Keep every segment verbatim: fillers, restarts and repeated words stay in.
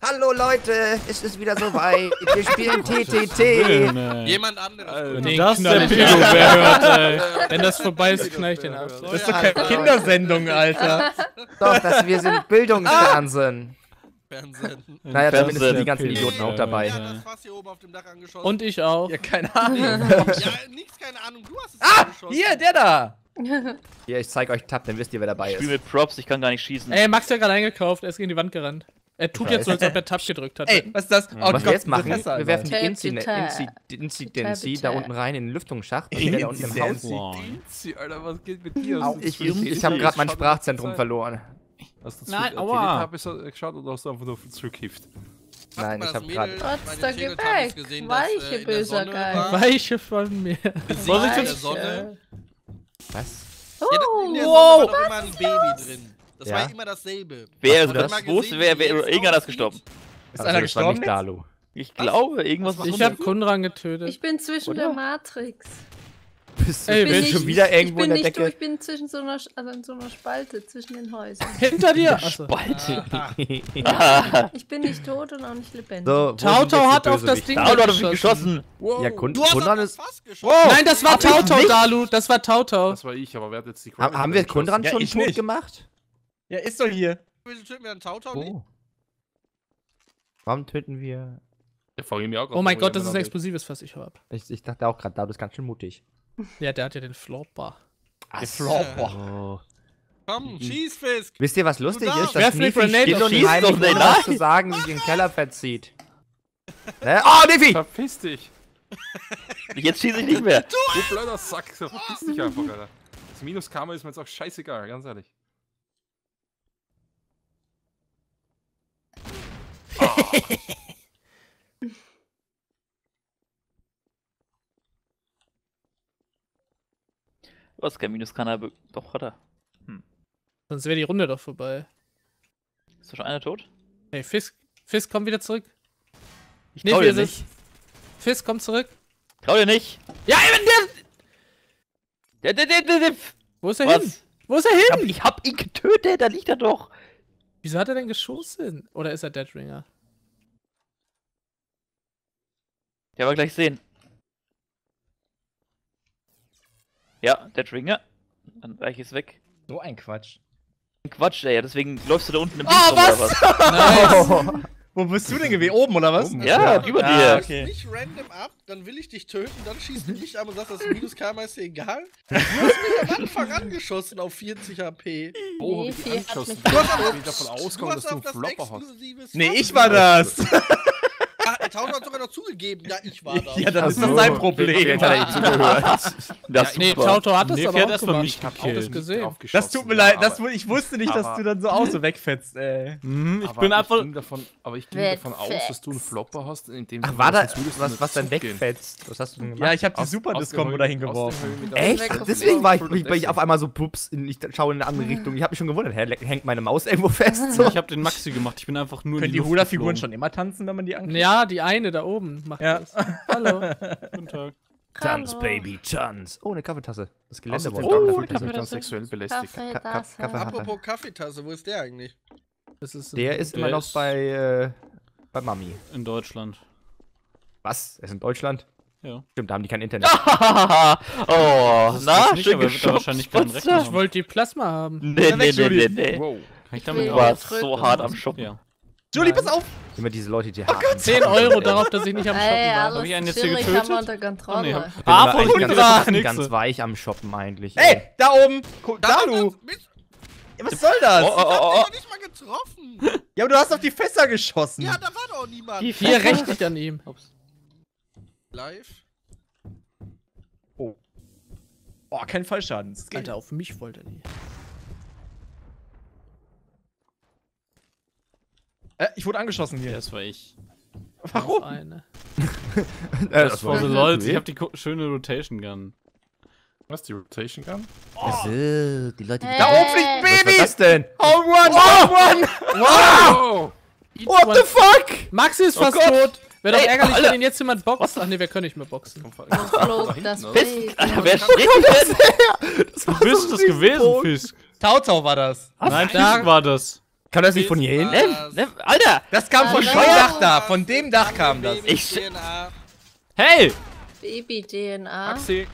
Hallo Leute, es ist wieder soweit. Wir spielen T T T. Jemand anderes. Wenn das der Pedo hört, ey. Wenn das vorbei ist, knall ich den ab. Das ist doch keine Kindersendung, Alter. Doch, dass wir sind Bildungsfernsehen. Fernsehen. Naja, zumindest sind die ganzen Idioten auch dabei. Ja, das Fass hier oben auf dem Dach angeschossen. Und ich auch. Ja, keine Ahnung. Ja, nix, keine Ahnung. Du hast es angeschossen. Ah, hier, der da. Hier, ich zeig euch Tab, dann wisst ihr, wer dabei ist. Ich spiel mit Props, ich kann gar nicht schießen. Ey, Max hat gerade eingekauft, er ist gegen die Wand gerannt. Er tut jetzt so, als ob er Tab gedrückt hat. Ey, was ist das? Was wir jetzt machen, wir werfen die Inzidenzi da unten rein in den Lüftungsschacht. Inzidenzi, Alter, was geht mit dir? Ich hab gerade mein Sprachzentrum verloren. Hast du nein, aua! Hab ich so geschaut oder hast du einfach nur zurückgehifft? Nein, ich hab gerade... Botzer, geh weg! Gesehen, Weiche, dass, äh, böser Geist! Weiche von mir! Weiche! In der Sonne. Was? Oh, ja, in der Sonne wow. war doch immer ein Baby drin. Das ja. war immer dasselbe. Wer ist das? Wo ist wer? Irgendwer hat das gestorben. Ist also, einer gestorben? Das war nicht Dhalu. Ich glaube, irgendwas... Ich ist hab Kundran getötet. Ich bin zwischen oder? Der Matrix. Bist du Ey, ich bin nicht, schon wieder irgendwo in der Decke? Du, ich bin zwischen so einer, also in so einer Spalte zwischen den Häusern. Hinter dir? Spalte? Ah. Ich bin nicht tot und auch nicht lebendig. So, TauTau hat auf das Ding TauTau hat auf mich geschossen. Wow. Ja, Kund du hast Kundran ist... fast geschossen. Wow. Nein, das war TauTau, Dhalu. Das war TauTau. Das war ich, aber wer hat jetzt die Kundran ha haben wir Kundran schon ja, tot nicht. gemacht? Ja, ist doch hier. Wieso töten wir einen TauTau oh. nicht? Warum töten wir... Ja, auch oh mein Gott, das ist ein explosives Fass, ich hör ab. Ich dachte auch gerade, Dhalu ist ganz schön mutig. Ja, der hat ja den Flopper. Der Flopper. Oh. Komm, schieß, Fisk. Wisst ihr, was lustig ist? Dass Nefi steht und nicht heimlich nur zu sagen, wie sie den Keller verzieht. Ne? Oh, Nefi! Verpiss dich. Jetzt schieße ich nicht mehr. Du, du blöder Sack, verpiss dich einfach, Alter. Das Minus-Karma ist mir jetzt auch scheißegal, ganz ehrlich. Oh. Du hast kein Minus-Kanal, doch hat er. Hm. Sonst wäre die Runde doch vorbei. Ist doch schon einer tot? Hey, Fisk, Fisk, komm wieder zurück. Ich trau dir nicht. Fisk, komm zurück. Trau dir nicht. Ja, eben der... Der, der, der, der, der. Wo ist er Was? hin? Wo ist er hin? Ich hab, ich hab ihn getötet, da liegt er doch. Wieso hat er denn geschossen? Oder ist er Dead Ringer? Ja, aber gleich sehen. Ja, der Trigger. Dann gleich ist weg. So ein Quatsch. Ein Quatsch, ey, deswegen läufst du da unten im Bild oh, rum, oder was? Nice. Oh. Wo bist du denn gewesen? Oben, oder was? Oben. Ja, über ja, dir. Du okay. nicht random ab, dann will ich dich töten, dann schießt du mich ab und sagst, das Minus-Karma ist dir egal. Du hast mich am Anfang angeschossen auf vierzig H P. Oh, nee, hab ich angeschossen. Du hast aber davon ausgekommen, dass du einen Flopper hast. Nee, ich war das. TauTau hat sogar noch zugegeben, ja, ich war das. Ja, das ist doch sein Problem. Nee, TauTau hat das aber auch gemacht. Ich hab auch das gesehen. Das tut mir leid, ich wusste nicht, dass du dann so aus so wegfetzt, ey. Ich bin einfach... Aber ich ging davon aus, dass du einen Flopper hast, indem du... Ach, war da was dann wegfetzt? Was hast du denn gemacht? Ja, ich hab die Superdiscount da hingeworfen. Echt? Deswegen war ich auf einmal so, pups, ich schaue in eine andere Richtung. Ich hab mich schon gewundert, hängt meine Maus irgendwo fest? Ich hab den Maxi gemacht, ich bin einfach nur... Können die Hula-Figuren schon immer tanzen, wenn man die anklickt? Ja, die eine da oben macht ja. das. Hallo. Guten Tag. Tanz, Baby, Tanz. Oh, eine Kaffeetasse. Das Gelände wurde oh, oh, sexuell belästigt. Kaffeetasse. Kaffeetasse. Kaffeetasse. Apropos Kaffeetasse, wo ist der eigentlich? Das ist der ist der immer ist noch bei, äh, bei Mami. In Deutschland. Was? Er ist in Deutschland? Ja. Stimmt, da haben die kein Internet. Oh, na, nicht, schön geschockt, wahrscheinlich keinen Rechner haben. Ich wollte die Plasma haben. Nee, nee, nee, nee, nee. Wow. Ich du warst so drin. hart am Shoppen. Ja. Juli, pass auf! Immer diese Leute, die oh haben. Gott. zehn Euro darauf, dass ich nicht am Shoppen hey, war. Hab ich einen jetzt hier getötet? Oh, nee. Ah, von ganz, ganz weich am Shoppen eigentlich. Ey, ey. Da oben! Dhalu! Ja, was soll das? Oh, oh, oh, oh. Ich hab dich doch nicht mal getroffen! Ja, aber du hast auf die Fässer geschossen! Ja, da war doch niemand! Die vier rechtlich an ihm. Ups. Live? Oh. Boah, kein Fallschaden. Das Alter, geht. Auf mich wollte er nie. Äh, ich wurde angeschossen hier. Ja, das war ich. Warum? Eine. das, das war so Leute. Ich hab die schöne Rotation Gun. Was, die Rotation Gun? Oh. So, die Leute, die hey. Da oben fliegt Babys! Was war das denn? Home Run! Home Run! Wow! What one. the fuck? Maxi ist oh fast Gott. tot. Wäre doch ärgerlich, Alter. Wenn ihn jetzt jemand boxt. Ach nee, wir können nicht mehr boxen. Das flog das Fisk. Alter, wer spricht denn? Du bist es gewesen, Fisk. TauTau war das. Nein, Fisk war das. Kann das nicht von hier hin? Alter! Das kam von dem Dach da! Von dem Dach kam das! Ich. Hey! Baby-D N A. Maxi.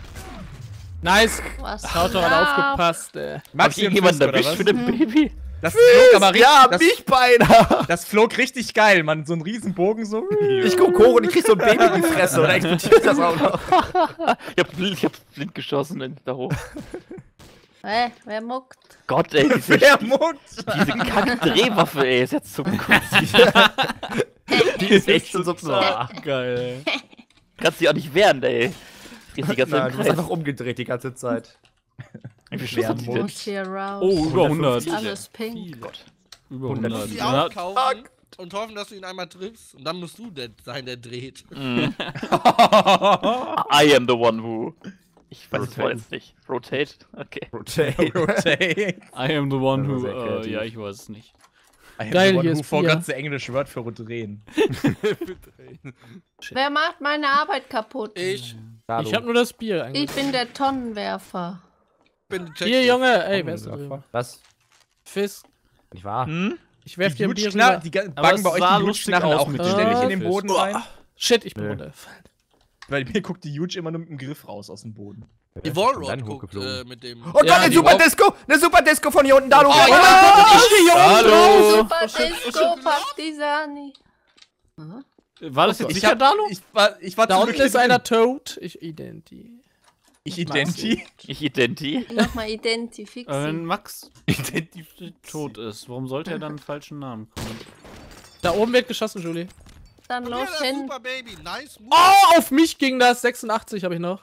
Nice! TauTau hat aufgepasst, ey. Maxi, jemand erwischt für den Baby? Das flog aber richtig. Ja, mich beinahe! Das flog richtig geil, Mann. So ein Riesenbogen so. Ich guck hoch und ich krieg so ein Baby in die Fresse und explodiert das auch noch. Ich hab blind geschossen da hoch. Hä? Wer muckt? Gott, ey. Diese, wer muckt? Diese kacke Drehwaffe, ey. Ist jetzt so die ist echt so super. Geil, ey. Kannst du ja auch nicht wehren, ey. Die ganze Nein, du bist einfach umgedreht die ganze Zeit. Wie schwer hat die denn? Oh, über hundert. Alles pink. Gott. Über hundert. Du musst die aufkaufen und hoffen, dass du ihn einmal triffst. Und dann musst du der sein, der dreht. Mm. I am the one who... Ich weiß es jetzt nicht. Rotate? Okay. Rotate. Rotate. I am the one who... Uh, ja, ich weiß es nicht. I am Geil, the one who forgot the English word für drehen. Wer macht meine Arbeit kaputt? Ich. Ich hab nur das Bier eigentlich. Ich bin der Tonnenwerfer. Hier, Junge, ey, wer ist da? Was? Fisk. Nicht wahr? Hm? Ich werf dir ein Bier rüber. Die backen bei euch die Hutschnarren auch mit ständig in den Boden rein. Shit, ich bin runtergefallen. Weil mir guckt die Huge immer nur mit dem Griff raus aus dem Boden. Die Wallroad guckt äh, mit dem... Oh Gott, ja, eine Superdesco! Eine Superdesco von hier unten, Dhalu! Oh, oh, ja, oh, ich stehe hier Hallo. Unten! Superdisco, Partisani! War das jetzt ich sicher, hab, Dhalu? Ich war, ich war da unten ist einer tot. Ich identi... Ich identi? Ich identi? Nochmal identifixi. Äh, wenn Max identifixi tot ist, warum sollte er dann einen falschen Namen kommen? Da oben wird geschossen, Juli. Dann los hin. Superbaby. Nice move. Oh, auf mich ging das. sechsundachtzig habe ich noch.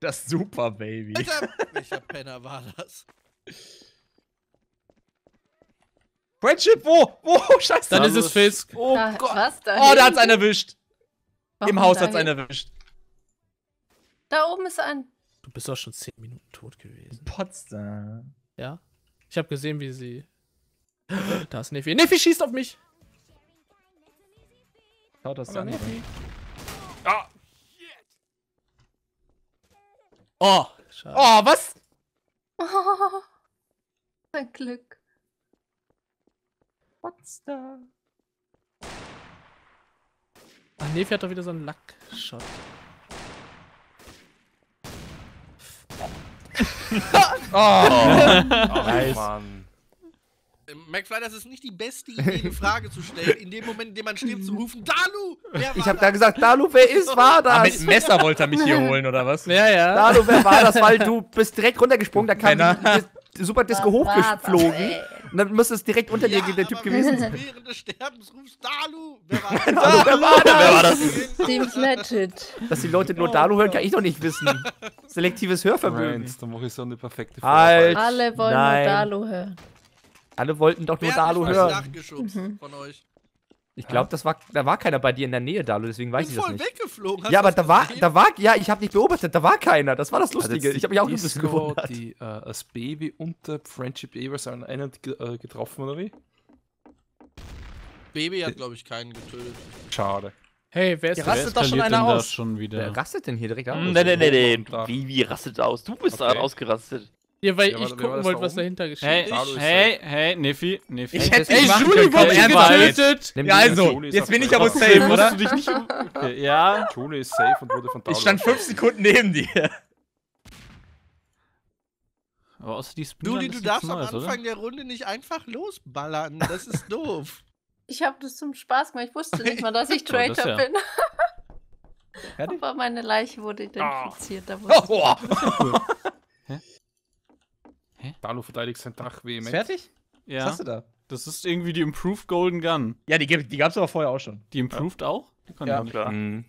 Das Superbaby. Alter, welcher Penner war das? Friendship, wo? Wo? Oh, scheiße. Dann ist es Fisk. Oh da, Gott. Was, da oh, da hat's einen erwischt. Warum im Haus hat's einen erwischt. Da oben ist ein... Du bist doch schon zehn Minuten tot gewesen. Botzer. Ja? Ich habe gesehen, wie sie... Da ist Nefi. Nefi schießt auf mich. Das an. Ah. Oh! Schade. Oh, was? Oh, mein Glück. What's da? Ah, Nefi hat doch wieder so einen Lack-Shot. oh, oh nice. Mann. McFly, das ist nicht die beste Idee, eine Frage zu stellen. In dem Moment, in dem man stirbt, zu rufen, Dhalu! Wer war ich hab das? Da gesagt, Dhalu, wer ist, war das? Ah, mit dem Messer wollte er mich hier holen, oder was? Ja, ja. Dhalu, wer war das? Weil du bist direkt runtergesprungen, da kam die Superdisco hochgeflogen. Und dann müsste es direkt unter dir ja, der Typ gewesen sein. Während des Sterbens rufst, Dhalu! Wer war das? Dhalu, wer war das? Wer war das? Seems legit. Dass die Leute nur Dhalu hören, kann ich doch nicht wissen. Selektives Hörvermögen. Right. Da mache ich so eine perfekte Frage. Alle wollen Nein. nur Dhalu hören. Alle wollten doch nur Dhalu hören. Mhm. Von euch. Ich glaube, das war, da war keiner bei dir in der Nähe, Dhalu, deswegen weiß ich das nicht. Ich bin voll weggeflogen. Hast ja, aber da war, da war, ja, ich habe nicht beobachtet, da war keiner. Das war das Lustige. Also ich habe mich auch ein bisschen gewundert. Die, uh, das Baby und der Friendship jeweils an einen uh, getroffen, oder wie? Baby hat, glaube ich, keinen getötet. Schade. Hey, wer ist ja, rastet wer da schon einer aus? Schon wieder? Wer rastet denn hier direkt aus? Nein, nein, nein, nein. Baby rastet aus. Du bist okay. da ausgerastet. Ja, weil ja, ich gucken wollte, da was dahinter geschieht. Hey, hey, hey, Nefi, Nefi. Ich hätte ey, Juli wurde getötet! Ja, also, jetzt bin ich aber safe, oder? Dich nicht okay, ja, Juli ist safe und wurde von Dhalu. Ich stand fünf Sekunden neben dir. Aber außer die Spinner, Juli, du darfst Neues, am Anfang oder? Der Runde nicht einfach losballern. Das ist doof. Ich habe das zum Spaß gemacht. Ich wusste nicht mal, dass ich Traitor das, ja. bin. Aber meine Leiche wurde identifiziert. Da oh. Hä? Dhalu verteidigt sein Dach weh, Max. Fertig? Ja. Was hast du da? Das ist irgendwie die Improved Golden Gun. Ja, die, die gab's aber vorher auch schon. Die Improved ja. auch? Die ja, klar. Mhm.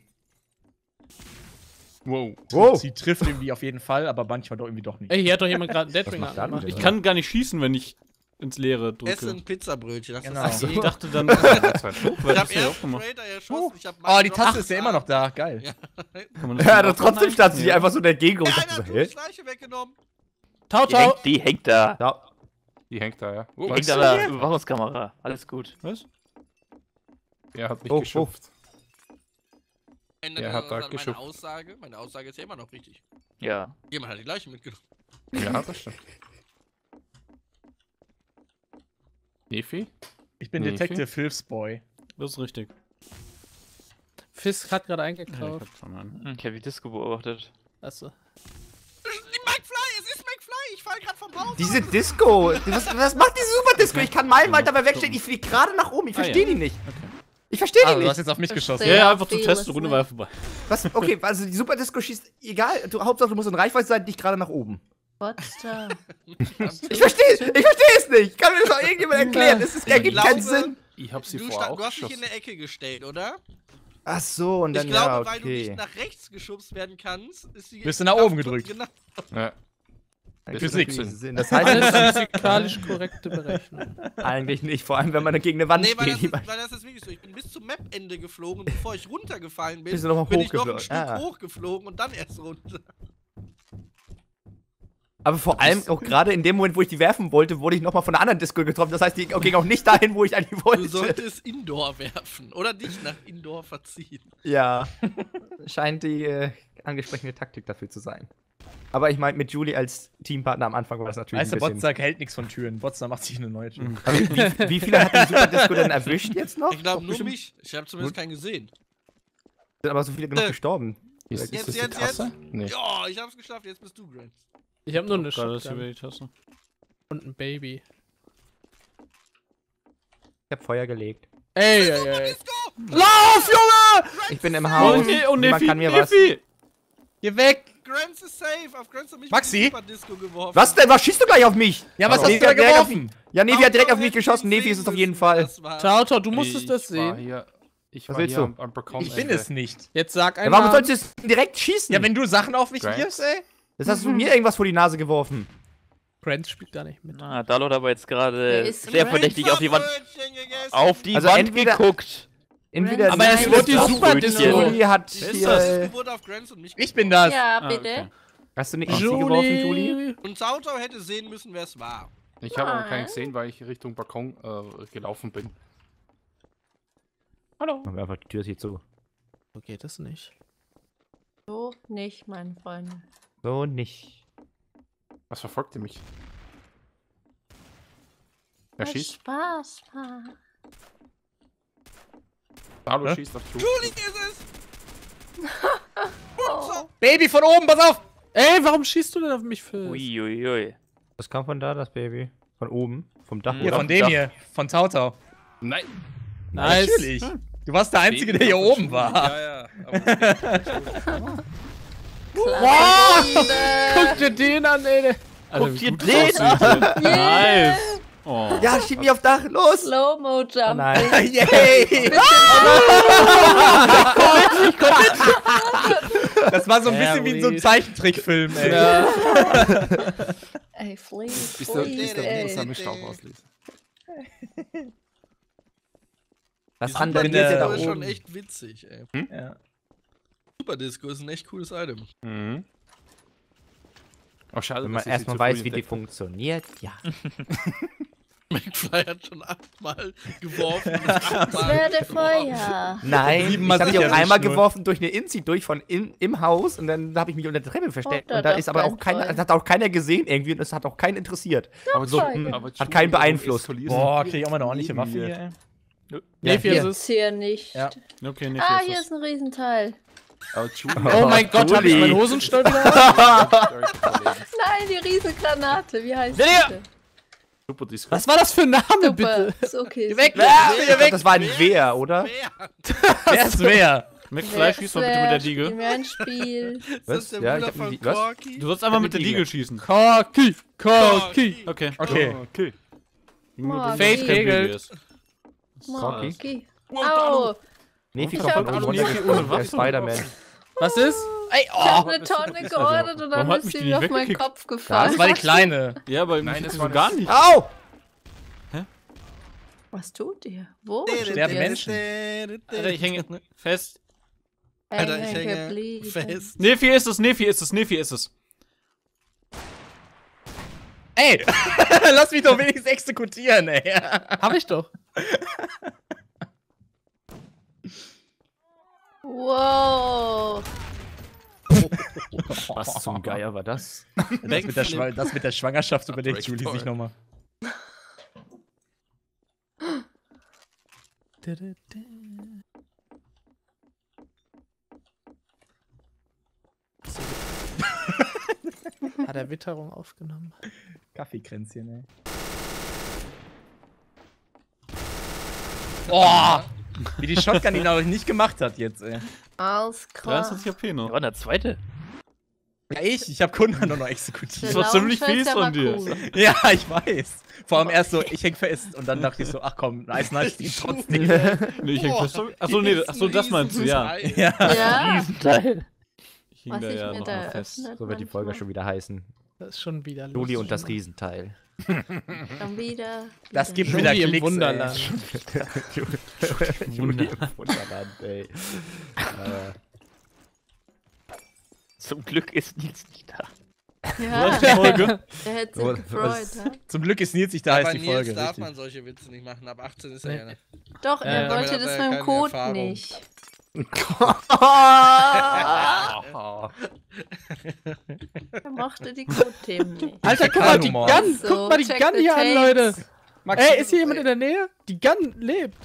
Wow. wow. Sie trifft irgendwie auf jeden Fall, aber manchmal doch irgendwie doch nicht. Ey, hier hat doch jemand gerade einen Dead Ringer gemacht. Ich kann gar nicht schießen, wenn ich ins Leere drücke. Essen Pizzabrötchen. Das genau. ist also, ich dachte dann... ich hab erst Trader erschossen. Ich hab oh, die Taste ist ja immer noch da. Geil. Ja, ja trotzdem stand sie einfach so in der Gegend. Ja, einer hat die Schleiche weggenommen. TauTau! Die, die hängt da. Ja. Die hängt da, ja. Oh, die hängt da, da. Überwachungskamera. Alles gut. Was? Er hat mich oh, geschupft. Oh. Er hat da geschupft. Meine Aussage, meine Aussage ist ja immer noch richtig. Ja. Jemand hat die gleiche mitgenommen. Ja, das stimmt. Nefi? Ich bin Nefi? Detective Hilfsboy. Das ist richtig. Fisk hat gerade eingekauft. Ja, ich habe die Disco beobachtet. Achso. McFly, es ist McFly, ich fall gerade vom Baum. Diese Disco, was, was macht diese Superdisco? Ich kann meilenweit dabei wegstehen, ich fliege gerade nach oben, ich verstehe ah, ja. die nicht. Okay. Ich verstehe ah, die nicht. Du hast jetzt auf mich geschossen. Ja, ja, einfach zum Test, die Runde war ja vorbei. Was? Okay, also die Superdisco schießt, egal, du, Hauptsache du musst in Reichweite sein, nicht gerade nach oben. Botzer. Ich verstehe es, ich verstehe es nicht. Kann mir das auch irgendjemand erklären? Es ergibt keinen Sinn. Ich hab sie du vorher stand, auch Du hast dich in der Ecke gestellt, oder? Ach so, und dann ich glaube, ja, okay. weil du nicht nach rechts geschubst werden kannst, ist die... Bist du nach oben gedrückt. Genau. Ja. Physik. Das heißt, das ist physikalisch korrekte Berechnung. Eigentlich nicht, vor allem, wenn man gegen eine Wand nee, weil steht. Das ist, weil das ist wirklich so. Ich bin bis zum Map-Ende geflogen und bevor ich runtergefallen bin, noch bin ich noch ein Stück ah. hochgeflogen und dann erst runter. Aber vor allem auch gerade in dem Moment, wo ich die werfen wollte, wurde ich nochmal von einer anderen Disco getroffen. Das heißt, die ging auch nicht dahin, wo ich eigentlich wollte. Du solltest Indoor werfen oder dich nach Indoor verziehen. Ja, scheint die äh, angesprochene Taktik dafür zu sein. Aber ich meine, mit Juli als Teampartner am Anfang war das natürlich weißt ein bisschen... Botzer hält nichts von Türen. Botzer macht sich eine neue Tür. Mhm. Aber wie, wie viele hat die Superdisco denn erwischt jetzt noch? Ich glaube nur bestimmt? mich. Ich habe zumindest keinen gesehen. Sind aber so viele genug äh. gestorben. Ist, jetzt, ist jetzt, die Tasse? jetzt. Nee. Ja, ich hab's geschafft. Jetzt bist du, Graenz. Ich hab nur oh, eine Schale über die Tasse. Und ein Baby. Ich hab Feuer gelegt. Ey, ey, ey. Lauf, Junge! Ich bin im Haus. Oh, und man kann mir was. Geh weg! Graenz ist safe. Auf Graenz hat mich Maxi? Was denn? Was schießt du gleich auf mich? Ja, was Warum? hast du da geworfen? Ja, Nefi hat direkt auf mich geschossen. Nefi ist es auf jeden Fall. TauTau, du musstest ich das sehen. Hier. Ich was war willst hier du? Am, am ich bin es nicht. Jetzt sag einfach. Ja, warum solltest du direkt schießen? Ja, wenn du Sachen auf mich Graenz? wirfst, ey. Das hast du mir irgendwas vor die Nase geworfen. Graenz spielt gar nicht mit. Ah, Dhalu hat aber jetzt gerade sehr verdächtig auf die Wand, auf die also Wand entweder, geguckt. Entweder aber es wird die Superdisco. Juli hat hier... Ich bin das. Ja, bitte. Ah, okay. Hast du eine Easy geworfen, Juli? Und TauTau hätte sehen müssen, wer es war. Ich habe aber keinen gesehen, weil ich Richtung Balkon äh, gelaufen bin. Hallo. Machen wir einfach die Tür hier zu. So geht das nicht. So nicht, meine Freunde. So nicht. Was verfolgte mich? Er ja, schießt. Spaß, Spaß. Dhalu ja? schießt auf Juli. Juli ist es! Oh. Baby von oben, pass auf! Ey, warum schießt du denn auf mich, Phil? Uiuiui. Ui. Das kam von da, das Baby. Von oben. Vom Dach. Ja, von dem Dach. hier. Von TauTau. Nein. Nice. Natürlich. Hm. Du warst der Einzige, Baby der hier oben Juli. war. Ja, ja. Aber wow! Guck dir den an, ey! Also, Guck dir den an! Nice! Oh. Ja, schieb mich auf Dach, los! Slow-mo jump! Nein! Yay! Komm mit, komm mit! Das war so ein bisschen wie so ein Zeichentrickfilm, ey! Ja. Ey, flieh, flieh, ey! Ich muss mich Staub auslesen. Das andere ist ja schon echt witzig, ey. Hm? Ja. Superdisco ist ein echt cooles Item. Mhm. Oh, schade, wenn man erstmal weiß, wie die funktioniert, ja. McFly hat schon achtmal geworfen. Ich werde Feuer. Nein, ich habe die auch einmal geworfen durch eine Inzi durch von in, im Haus und dann habe ich mich unter der Treppe versteckt. Und da ist aber auch keiner, das hat auch keiner gesehen irgendwie und das hat auch keinen interessiert. Aber so, aber hat keinen beeinflusst. Boah, krieg ich auch mal eine ordentliche Waffe hier, ey. Ja, Nefi hier ist es. Hier nicht. Ja. Okay, Nefi ah, hier ist, ist ein Riesenteil. Oh, oh mein Gott, habe ich meinen Hosenstall wieder? Nein, die Riesengranate, wie heißt die? Was war das für ein Name, Super. bitte? Ist okay. Weg, weg, weg, weg. Das war ein Wehr, oder? Wer ist Wehr? McFly, schieß mal bitte mit der Diegel. Mir ein Spiel. Was? Ja, ich hab die, was? Du sollst einfach mit der Diegel schießen. Korki, Korki. Okay. Okay. Okay. Faith regelt. Korki. Au. Nefi kommt von oben runtergesprungen, Spider-Man. Was ist? Ey, oh. Ich hab eine Tonne geordert und dann ist sie auf meinen Kopf gefallen. Das war die Kleine. Ja, aber nein, das war gar nicht. Au! Hä? Was tut ihr? Wo? Sterben Menschen. Alter, ich hänge fest. Alter, ich hänge fest. Nefi ist es, Nefi ist es, Nefi ist es. Ey! Lass mich doch wenigstens exekutieren, ey. Hab ich doch. Wow! Was zum Geier war das? Das mit der, Schw das mit der Schwangerschaft überlegt Juli sich nochmal. Hat er Witterung aufgenommen? Kaffeekränzchen, ey. Oh! Wie die Shotgun ihn aber nicht gemacht hat jetzt, ey. Alles klar. dreiundzwanzig A P noch. Der war der zweite. Ja, ich. Ich hab Kundran noch exekutiert. Das war ziemlich fies von dir. Cool. Ja, ich weiß. Vor allem erst so, ich häng fest. Und dann dachte ich so, ach komm, nice, nice, die trotzdem. Nee, ich häng fest. Achso, nee, achso, das meinst du, ja. Ja. Ja. Ich hing Was da ich ja noch da mal fest. So wird die Folge schon wieder heißen. Das ist schon wieder Juli und das Riesenteil. Schon wieder. Das gibt wieder Klicks, im Wunderland. Juli im Wunderland, ey. Zum Glück ist Nils nicht da. Ja, die Folge. Der hätte sich gefreut. Ja? Zum Glück ist Nils nicht da, heißt die Folge. Aber Nils darf man solche Witze nicht machen, ab achtzehn ist er ja nicht. Doch, er äh, wollte das mit dem Code Erfahrung. Nicht. Er mochte die Code-Themen nicht. Alter, guck mal die Gun, guck mal die Gun hier an, Leute. Ey, ist hier jemand in der Nähe? Die Gun lebt.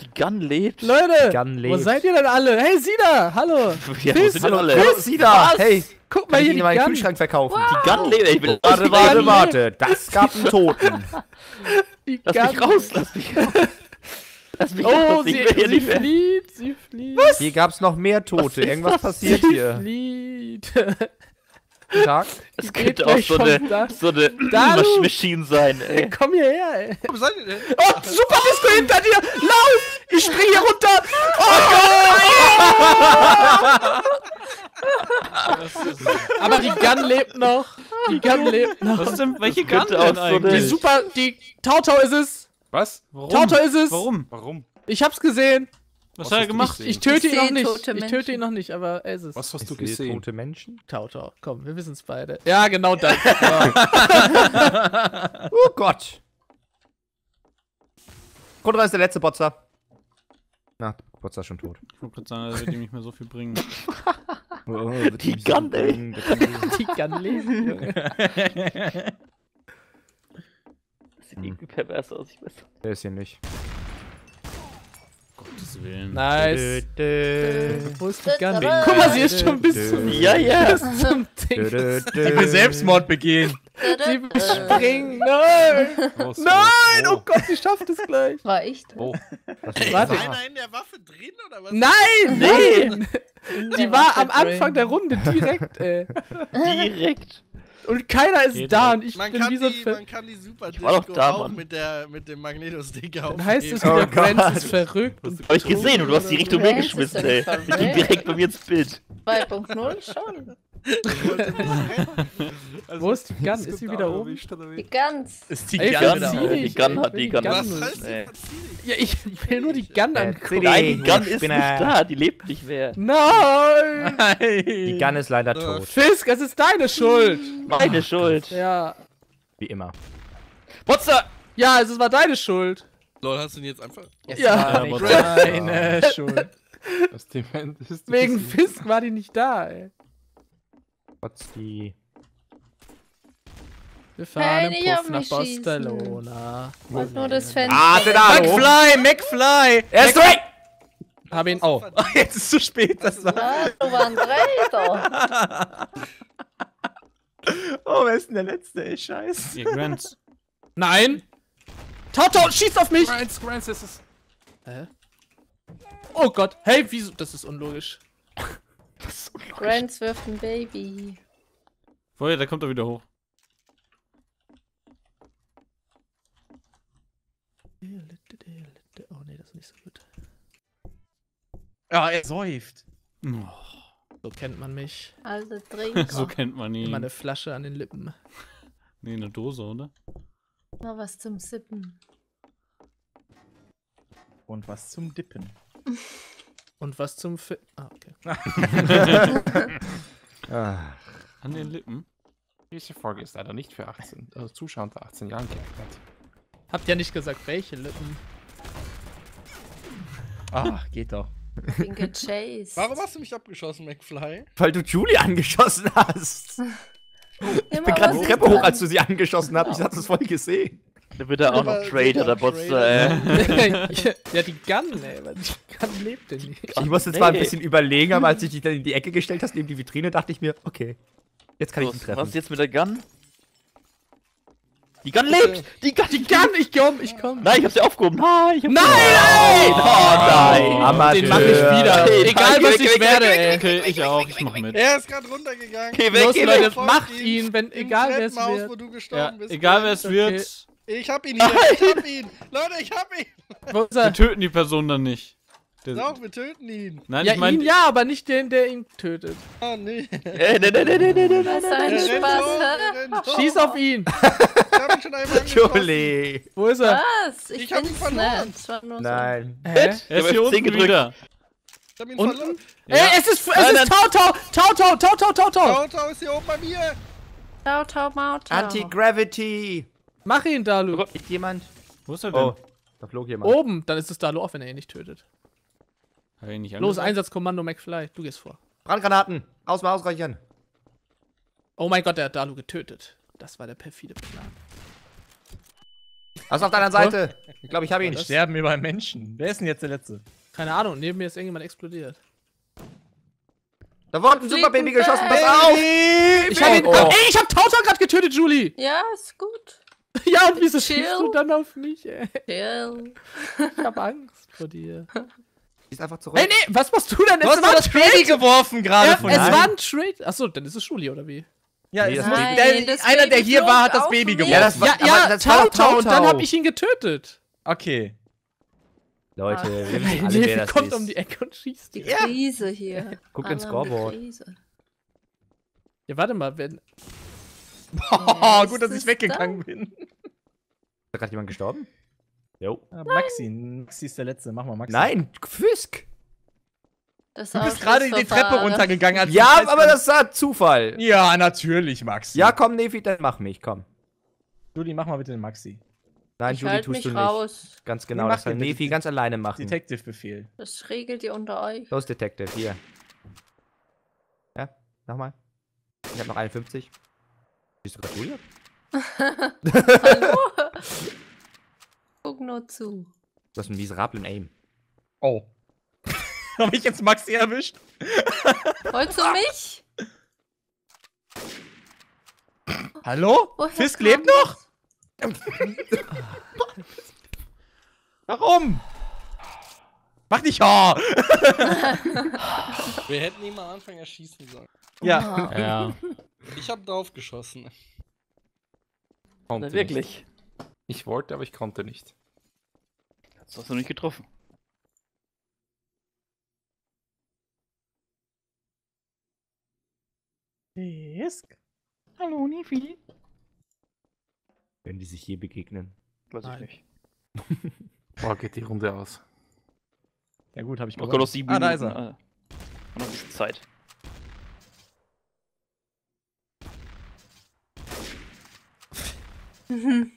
Die Gun lebt. Leute, Gun lebt. Wo seid ihr denn alle? Hey, Sie da! Hallo! Ja, wo sind alle? Hallo, Sie da! Hey! Guck mal hier, die Gun. Meinen Kühlschrank verkaufen. Wow. Die Gun lebt. Ich will warte, die warte, Gun warte. Lebt. Das gab einen Toten. Die lass Gun mich raus, lass mich raus. Lass mich oh, sie, sie flieht, sie flieht. Was? Hier gab's noch mehr Tote. Irgendwas passiert sie hier. Sie flieht. Tag. Es könnte auch so eine, so eine Waschmaschine sein, ey. Komm hierher, ey. Komm, seid ihr denn? Oh, Superdisco hinter dir! Lauf! Ich spring hier runter! Oh Gott! Aber die Gun lebt noch. Die Gun lebt noch. Was denn, welche Gun denn eigentlich? Die Super, die TauTau ist es. Was? Warum? TauTau ist es. Warum? Warum? Ich hab's gesehen. Was, was hat er gemacht? Ich, ich töte ihn noch nicht. Ich töte ihn noch nicht, aber er ist es. Was hast ich du gesehen? Tote Menschen? TauTau. Komm, wir wissen's beide. Ja, genau das. Oh Gott. Kundran ist der letzte Botzer. Na, Botzer ist schon tot. Ich wollte gerade sagen, das wird ihm nicht mehr so viel bringen. Oh, die Gun, ey. Die Gun lesen. Das sieht irgendwie pervers aus, ich weiß nicht. Der ist hier nicht. Gottes Willen. Nice. Wo ist die Gun? Guck mal, sie ist schon bis zum... Ja, ja. Bis zum Ding. Sie will Selbstmord begehen. Sie will springen. Nein. Nein. Oh Gott, sie schafft es gleich. War ich da? Oh. War einer in der Waffe drin oder was? Nein, nein. Die war am Anfang der Runde direkt, ey. Direkt. Und keiner ist Geht da und ich man bin kann wie so die, Man kann die Superdisco da, auch mit, der, mit dem Magnetostick aufnehmen. Dann heißt es wieder, Graenz ist verrückt. Das hab ich gesehen und du hast die Richtung mir geschmissen, ey. Ich ging direkt bei mir ins Bild. zwei Punkt null schon. Also wo ist die Gun? Ist sie wieder oben? Die Gun. Ist die Gun? Die Gun hat die Gun. Was heißt die? Ja, ich will nur die Gun angucken. Nein, die Gun ist nicht da. Die lebt nicht mehr. Nein. Die Gun ist leider tot. Fisk, es ist deine Schuld. Meine Schuld. Ja. Wie immer. Botzer! Ja, es war deine Schuld. Lol, hast du ihn jetzt einfach? Ja, deine Schuld. Wegen Fisk war die nicht da, ey. What's die? Wir fahren hey, im Puff nach Barcelona. Wollt nur das Fenster. Ah, da, McFly, McFly! Er ist weg! Hab ihn. Oh, jetzt ist es zu spät, das war. Du waren drei, oh, wer ist denn der Letzte, ey? Scheiße. Graenz. Nein! TauTau, schießt auf mich! Graenz, Graenz ist es. Hä? Oh Gott, hey, wieso? Das ist unlogisch. Graenz wirft ein Baby. Vorher, da kommt er wieder hoch. Oh ne, das ist nicht so gut. Ja, er säuft. So kennt man mich. Also trinken. So kennt man ihn. Immer eine Flasche an den Lippen. Ne, eine Dose, oder? Noch was zum Sippen. Und was zum Dippen. Und was zum Fi... Ah, okay. ah. An den Lippen. Diese Folge ist leider nicht für achtzehn, also Zuschauer unter achtzehn Jahren geeignet. Habt ja nicht gesagt, welche Lippen. Ach, geht doch. Bin gechased. Warum hast du mich abgeschossen, McFly? Weil du Juli angeschossen hast. Ich bin gerade die Treppe hoch, als du sie angeschossen hast. Ich hatte es voll gesehen. Bitte auch noch Trade oder Botzer, ey. Ja, die Gun, ey. Die Gun lebt denn nicht. Ich musste zwar ein bisschen überlegen, aber als ich dich dann in die Ecke gestellt hast, neben die Vitrine, dachte ich mir, okay, jetzt kann ich ihn treffen. Was ist jetzt mit der Gun? Die Gun lebt! Die Gun, die Gun! Ich komm, ich komm! Nein, ich hab's ja aufgehoben! Nein, nein! Oh nein! Den mach ich wieder! Egal was ich werde, okay, ich auch, ich mach mit. Er ist gerade runtergegangen. Okay, weg, Leute, macht ihn, wenn egal wer es wird. Egal wer es wird. Ich hab ihn hier, ich hab ihn! Leute, ich hab ihn! Wir töten die Person dann nicht. Doch, wir töten ihn. Nein, ja, ich mein, ihn ja, aber nicht den, der ihn tötet. Ah, oh, nee. Nein, nein, nein, nein, nein, nein, nein. Spaß. Schieß auf ihn. Ich hab ihn schon einmal Juli. Wo ist er? Was? Ich, ich hab ihn verloren. Nicht. Nein. Hä? Er ist hier unten wieder. Ich hab ihn unten? verloren. Ja. Ey, es ist, es nein, ist TauTau. TauTau, TauTau, TauTau. TauTau ist hier oben bei mir. TauTau, Mautau. Anti-Gravity. Mach ihn, Dhalu. Ist jemand? Wo ist er denn? Oh, da flog jemand. Oben. Dann ist es Dhalu auch, wenn er ihn nicht tötet. Nicht los, Einsatzkommando McFly, du gehst vor. Brandgranaten, ausmal ausreichern. Oh mein Gott, der hat Dhalu getötet. Das war der perfide Plan. Was auf deiner Seite? Oh? Ich glaube, ich habe ihn. Die sterben über einen Menschen. Wer ist denn jetzt der Letzte? Keine Ahnung, neben mir ist irgendjemand explodiert. Da wurde ein Superbaby geschossen, pass auf! Ich habe ihn. Oh. Oh. Ey, ich hab TauTau gerade getötet, Juli! Ja, ist gut. Ja, und wieso schießt du dann auf mich, ey? Chill. Ich hab Angst vor dir. Ist einfach zurück. Hey, nee, was machst du denn? Du hast mal das Trade geworfen gerade ja, von Es nein. war ein Trade. Achso, dann ist es Juli oder wie? Ja, nee, das nein, Baby. Der, das einer, Baby der hier war, hat das Baby geworfen. Ja, das war, ja, ja das TauTau, TauTau. Und dann habe ich ihn getötet. Okay. Leute, ah. wir wissen alle, wer das kommt ist. um die Ecke und schießt. Die Krise ja. hier. Guckt ins Scoreboard. Ja, warte mal, wenn... Boah, gut, dass ich weggegangen bin. Ist da gerade jemand gestorben? Jo. Ah, Maxi. Maxi ist der Letzte. Mach mal Maxi. Nein, Fisk. Das du bist gerade die Treppe runtergegangen. Als ja, aber das war Zufall. Ja, natürlich, Maxi. Ja, komm, Nefi, dann mach mich, komm. Juli, mach mal bitte den Maxi. Nein, ich Juli, halt tust mich du nicht. Raus. Ganz genau, nee, das kann Nefi ganz alleine machen. Detective-Befehl. Das regelt ihr unter euch. Los, Detective, hier. Ja, nochmal. Ich hab noch einundfünfzig. Bist du gerade Juli? Hallo? Guck nur zu. Du hast einen miserablen Aim. Oh. Hab ich jetzt Maxi erwischt? Wolltest du mich? Hallo? Woher Fisk lebt noch? Warum? Mach dich Haar! Wir hätten ihn mal am Anfang erschießen sollen. Ja. ja. Ich hab drauf geschossen. Na, wirklich? Ich wollte, aber ich konnte nicht. Das hast du nicht getroffen. Fisk? Hallo, Nefi? Können die sich je begegnen? Weiß ich nicht. Boah, geht die Runde aus. Ja gut, habe ich noch sieben Minuten. Ah, da ist er. Noch ein bisschen Zeit. Mhm.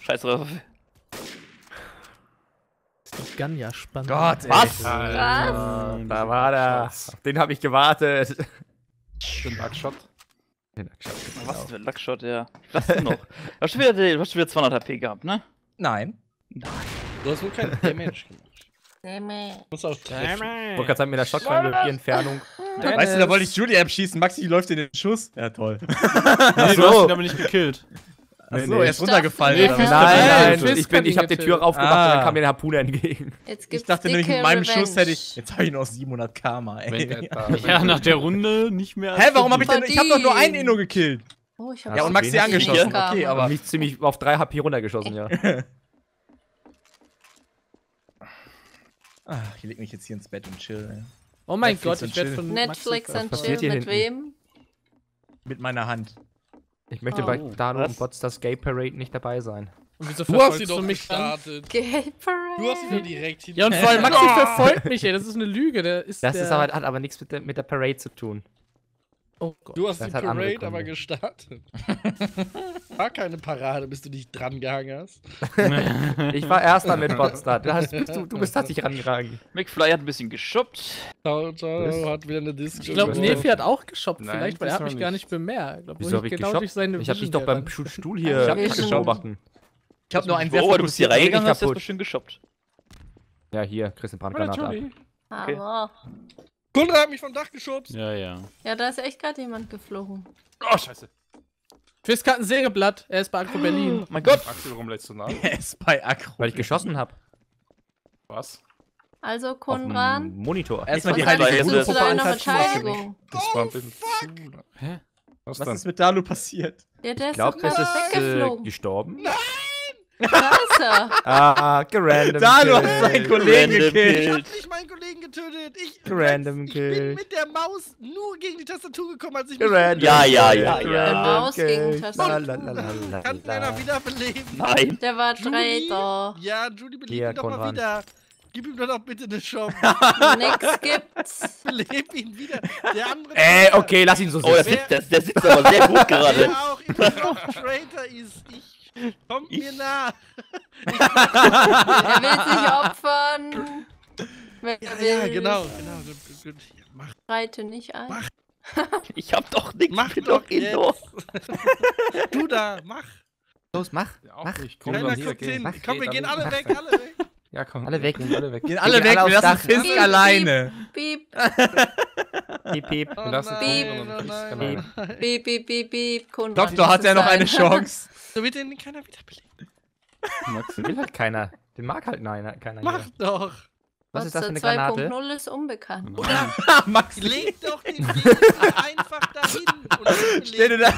Scheiß drauf. Ist die Gun ja spannend. Gott, ey. Was? Alter. Was? Da war der. Auf den hab ich gewartet. Den Luckshot. Den Luckshot. Was für ein Luckshot, ja. Was denn noch? Du hast schon wieder zweihundert H P gehabt, ne? Nein. Nein. Du hast wohl kein Damage gemacht. Damage. Du musst auch treffen. Damage. Wollte gerade mit der Shotgun über die Entfernung. Dennis. Weißt du, da wollte ich Juli abschießen. Maxi läuft in den Schuss. Ja, toll. Nee, du hast ihn aber nicht gekillt. Achso, nee, nee. Er ist runtergefallen. Nee, nein, nein, nein, ich, bin, ich hab die Tür aufgemacht ah. und dann kam mir der Harpune entgegen. Jetzt gibt's ich dachte nämlich, mit meinem Revenge. Schuss hätte ich. Jetzt habe ich noch siebenhundert Karma, ey. Ja, nach der Runde nicht mehr. Hä, warum hab ich denn. Ich hab doch nur einen Inno gekillt. Oh, ich hab ja, und Maxi angeschossen. Okay, aber. Mich ziemlich auf drei H P runtergeschossen, ja. Ach, ich leg mich jetzt hier ins Bett und chill, ey. Oh mein Netflix Gott, ich werde von Netflix und Chill. Mit wem? Mit meiner Hand. Ich möchte oh. bei Dhalu und Botsters Gay Parade nicht dabei sein. Und wieso verfolgst du, hast du doch mich gestartet. Gay Parade? Du hast ihn doch direkt hin. Ja, und vor allem Maxi oh. verfolgt mich, ey. Das ist eine Lüge. Der ist das der ist aber, hat aber nichts mit der, mit der Parade zu tun. Oh Gott. Du hast das die Parade aber gestartet. War keine Parade, bis du dich dran gehangen hast. Ich war erster mit Botster. Du, du, du bist tatsächlich rangehangen. McFly hat ein bisschen geschubbt. TauTau hat wieder eine Disco. Ich glaube, Nefi hat auch geschubbt. Nein, vielleicht, weil er hat mich nicht. gar nicht bemerkt. Wieso habe ich genau geschubbt? Ich habe dich doch beim Stuhl hier beobachtet. Ich hab nur einen sehr fokussierten. Du bist hier reingegangen, hast das bestimmt geshoppt. Ja, hier, kriegst eine Brandgranate ab. Okay. Aber. Kundra hat mich vom Dach geschubst. Ja, ja. Ja, da ist echt gerade jemand geflogen. Oh, scheiße. Fisk hat ein Sägeblatt. Er ist bei Agro Berlin. Oh mein Gott. Axel, warum lädst du nach? Er ist bei Agro. Weil ich geschossen habe. Was? Also, Kundran. Monitor. Erstmal die heilige Beteiligung. Das war ein bisschen zu. Hä? Was, Was ist mit Dhalu passiert? Ja, der ich glaube, es ist äh, gestorben. Nein! Da ist er. Ah, gerandom. Dhalu hat seinen Kollegen gekillt. Ich hab nicht meinen Kollegen getötet. Ich, random ich bin mit der Maus nur gegen die Tastatur gekommen, als ich mich random. Ja, ja, ja, ja. Mit der Maus Kill. Gegen die Tastatur. Kann einer wieder beleben? Nein. Der war Traitor. Ja, Juli, belebt ja, ihn doch Konrad. Mal wieder. Gib ihm doch bitte eine Chance. Nix gibt's. Beleb ihn wieder. Der andere. Ey, okay, lass ihn so sitzen. Oh, der sitzt, der, der sitzt aber sehr gut gerade. Der auch immer Traitor ist. Ich. Kommt mir nah! Er will sich opfern! Wer ja, will. Ja, genau, genau. Gut, gut. Ja, mach. Reite nicht ein. Mach. Ich hab doch nichts. Mach doch los. Du da, mach! Los, mach! Ja, mach. Komm, Keiner guckt hin. Mach. Komm, wir gehen alle weg, alle weg! Ja, komm. Alle weg, alle weg. Gehen alle weg, wir lassen Fisk alleine! Piep! Piep, piep. Wir lassen Fisk alleine. Piep, piep, piep, piep. Doktor hat ja noch eine Chance. So wird den keiner wieder belegen. Maxi will halt keiner. Den mag halt neiner, keiner. Mach hier. Doch! Was, Was ist das für eine Granate? zwei Punkt null ist unbekannt. Oder Maxi legt doch den Gegner einfach dahin. Oder stell dir da.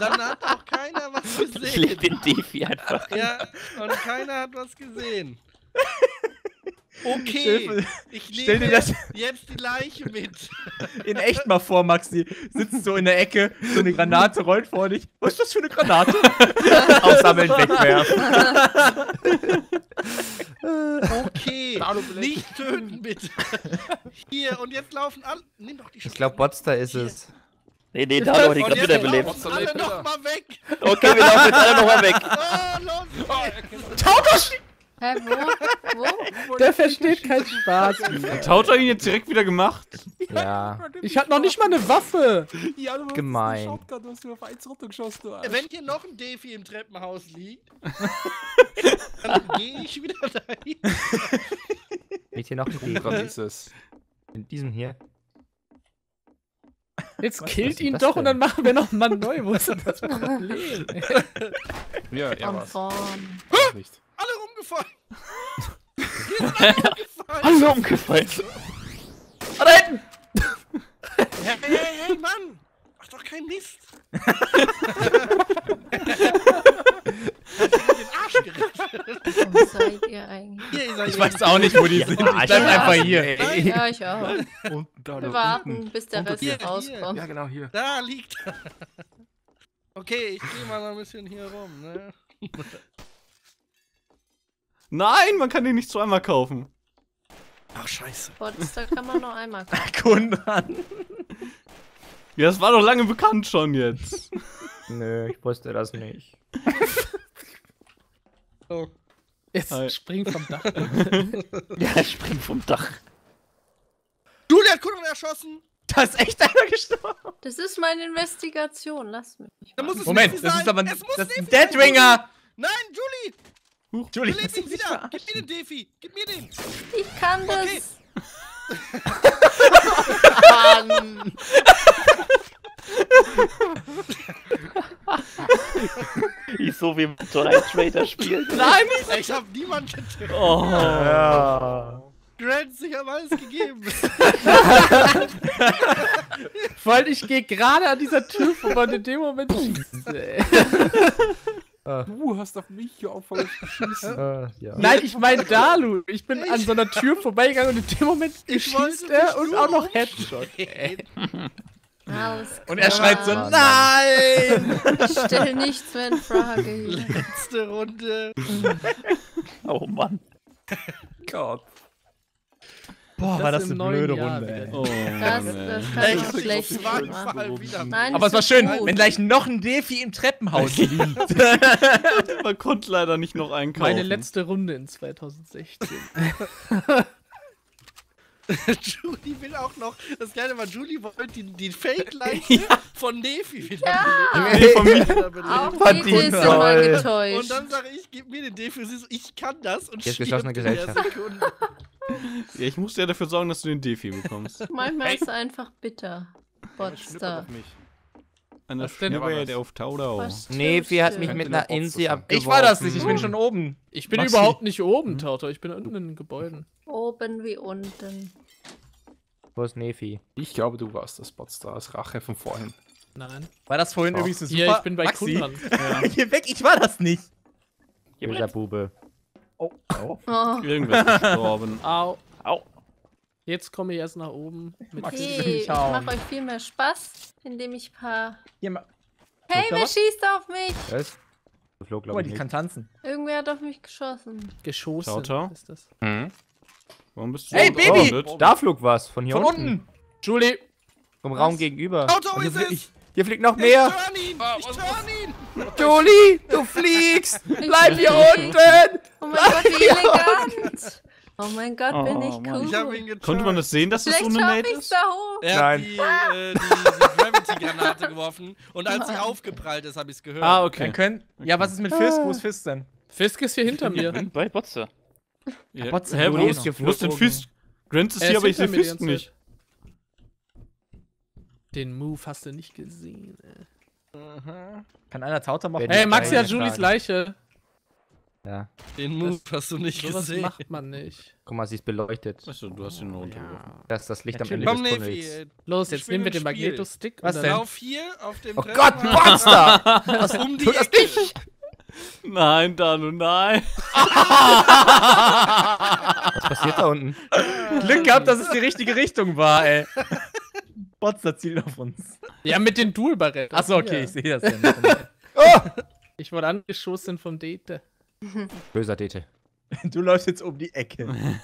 Dann hat auch keiner was gesehen. Ich leg den Defi einfach. Ja, und keiner hat was gesehen. Okay, ich nehme jetzt, jetzt die Leiche mit. In echt mal vor, Maxi. Sitzt so in der Ecke, so eine Granate rollt vor dich. Was ist das für eine Granate? Aufsammeln, wegwerfen. Okay, nicht töten, bitte. Hier, und jetzt laufen alle... Nimm doch die Schuhe. Ich glaube, Botzer ist es. Nee, nee, da hat die gerade wieder belebt. Alle nochmal weg. Okay, wir laufen jetzt alle nochmal weg. Oh, los. TauTau schießt! Hä, hey, wo? Wo? Der versteht keinen Spaß. TauTau ihn jetzt direkt wieder gemacht? Ja. Ich hab noch nicht mal eine Waffe. Ja, du gemein. Shotgun, du hast nur auf eins runtergeschossen, du Arsch. Wenn hier noch ein Defi im Treppenhaus liegt, dann geh ich wieder dahin. Wird hier noch ein Defi? In diesem hier. Jetzt was, killt was ihn doch denn? Und dann machen wir noch mal neu. Wo ist denn das Problem? Ja, er war's. Nicht. Alle rumgefallen! Alle rumgefallen! Ah, da hinten! Hey, hey, hey, Mann! Mach doch keinen Mist! Wo seid ihr eigentlich? Ich weiß auch nicht, wo die sind. Ich bleib einfach hier. Ja, ich auch. Wir warten, bis der Rest rauskommt. Ja, genau hier. Da liegt er. Okay, ich geh mal noch ein bisschen hier rum, ne? Nein, man kann den nicht zweimal kaufen. Ach, scheiße. Botster kann man nur einmal kaufen. Kundran. Ja, das war doch lange bekannt schon jetzt. Nö, ich wusste das nicht. Oh. Jetzt Hi. Spring vom Dach. Ja, spring vom Dach. Julia hat Kundran erschossen. Da ist echt einer gestorben. Das ist meine Investigation, lass mich. Da muss es Moment, das ist aber es muss das ist ein Dead Ringer. Nein, Julie. Huch, Juli, beleb ihn wieder! Gib mir den Defi! Gib mir den! Ich kann okay. das! Mann! Ich so wie drei Trader spielt. Nein, ich, ich hab niemanden getötet. Oh. Ja. Graenz, ich hab alles gegeben. Vor allem, ich geh gerade an dieser Tür vorbei und in dem Moment schießt, ey. Du hast auf mich hier aufgehört zu schießen. Uh, ja. Nein, ich meine Dhalu. Ich bin ich an so einer Tür vorbeigegangen und in dem Moment schießt er und auch noch Headshot. Und er schreit so, nein! Ich stelle nichts mehr in Frage. Letzte Runde. Oh Mann. Gott. Boah, das war das eine blöde Runde, ey. Oh, das, das kann doch schlecht machen. Nein, aber es war schön, gut. Wenn gleich noch ein Defi im Treppenhaus liegt. Man konnte leider nicht noch einen kaufen. Meine letzte Runde in zweitausendsechzehn. Juli will auch noch, das kleine war, Juli wollte die, die Fake-Leiche ja. von Nefi wieder belegen. Ja. Auch die ist immer getäuscht. Und dann sage ich, gib mir den Defi, ich kann das und stirb in der Sekunde. Ja, ich musste ja dafür sorgen, dass du den Defi bekommst. Manchmal ist es einfach bitter. Botster. An der Stelle war ja der auf TauTau. Nefi hat mich mit einer Inzi abgeworfen. Ich war das nicht, ich bin schon oben. Ich bin überhaupt nicht oben, TauTau, ich bin unten in den Gebäuden. Oben wie unten. Wo ist Nefi? Ich glaube, du warst das Botster, das Rache von vorhin. Nein. War das vorhin übrigens eine super... Hier, ich bin bei Kundran. Geh weg, ich war das nicht. Böser Bube. Oh. Irgendwas gestorben. Au. Au. Jetzt komme ich erst nach oben. Mit Maxi, hey, ich mache euch viel mehr Spaß, indem ich ein paar... Hier, hey, wer was? Schießt auf mich? Was? Das flog, oh, ich die nicht. Kann tanzen. Irgendwer hat auf mich geschossen. Geschossen? TauTau? Ist das? Mhm. Warum bist du... Hey, so Baby! Oh, da flog was, von hier von unten. unten. Juli! Vom was? Raum gegenüber. TauTau ist es! Ich, hier fliegt noch mehr! Ich turn ihn! Ich turn ihn! Juli, du fliegst! Bleib hier unten! Oh mein Gott, wie elegant! Oh mein Gott, bin oh, ich cool. Ich konnte man das sehen, dass das so eine Nate ist? Da hoch. Er Nein. hat die, ah. äh, die, die Gravity-Granate geworfen und als sie aufgeprallt ist, habe ich es gehört. Ah, okay. Dann können, okay. Ja, was ist mit Fisk? Wo ist Fisk denn? Fisk ist hier hinter mir. Bei Botzer. Ja, Botzer. Hä, wo ist hier Wo ist denn Fisk? Graenz ist hier, aber ich sehe Fisk nicht. Den Move hast du nicht gesehen, ey. Mhm. Kann einer TauTau machen? Hey, Maxi hat Julis Leiche. Ja. Den Move das, hast du nicht sowas gesehen. Macht man nicht. Guck mal, sie ist beleuchtet. Achso, du hast ihn nur untergeworfen. Ja. Das ist das Licht ja, am Ende des Tunnels. Los, jetzt nehmen wir den Magnetostick. Was denn? Lauf hier auf dem... Oh Gott, Botzer! Was um die Ecke? Dich? Nein, Dhalu, nein. Was passiert da unten? Glück gehabt, dass es die richtige Richtung war, ey. Botzer zielt auf uns. Ja, mit den Dual-Barretten. Achso, okay, ja. Ich sehe das ja nicht. Oh! Ich wurde angeschossen vom Dete. Böser Dete. Du läufst jetzt um die Ecke.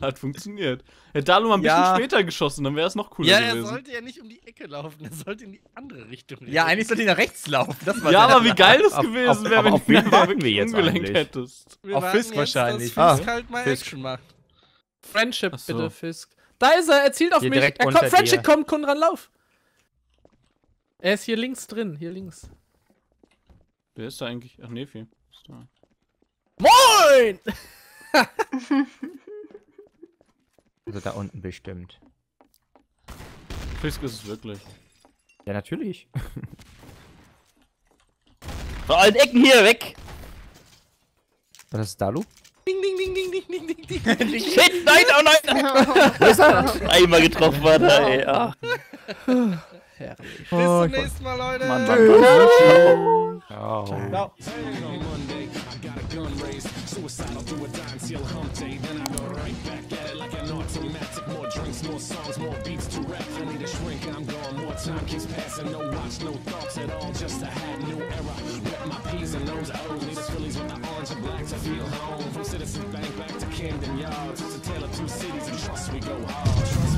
Hat funktioniert. Hätte Dhalu mal ein ja. bisschen später geschossen, dann wäre es noch cooler ja, gewesen. Ja, er sollte ja nicht um die Ecke laufen, er sollte in die andere Richtung laufen. Ja, eigentlich sollte er nach rechts laufen. Das war ja, aber wie geil das auf, gewesen wäre, wenn du ihn wirklich umgelenkt hättest. Wir auf Fisk jetzt, wahrscheinlich. Dass Fisk ah, halt mal Fisk. Action macht. Friendship, so. Bitte, Fisk. Da ist er, er zielt auf hier mich. Er kommt, Friendship dir. Kommt, Kundran, lauf. Er ist hier links drin, hier links. Wer ist da eigentlich? Ach, Nefi. Ist da. Moin! Also da unten bestimmt. Fisk ist es wirklich. Ja, natürlich. Von allen Ecken hier weg! War das Dhalu? Ding, ding, ding, ding, ding, ding, ding, ding, ding. Shit, nein, oh nein! Wo ist er? Einmal getroffen war da, ey. Ah. Herrlich. Bis zum oh, nächsten Mal, Leute! Mann, Mann, Mann. Suicidal, do a dime till hump day, then I go right back at it like an automatic. More drinks, more songs, more beats to rap. I need a shrink, I'm gone. More time keeps passing, no watch, no thoughts at all. Just a hat, new era. Rep my P's and O's, O's. Need us Phillies with the orange and black to feel home. From Citizen Bank back to Camden Yards. It's a tale of two cities, and trust we go hard. Trust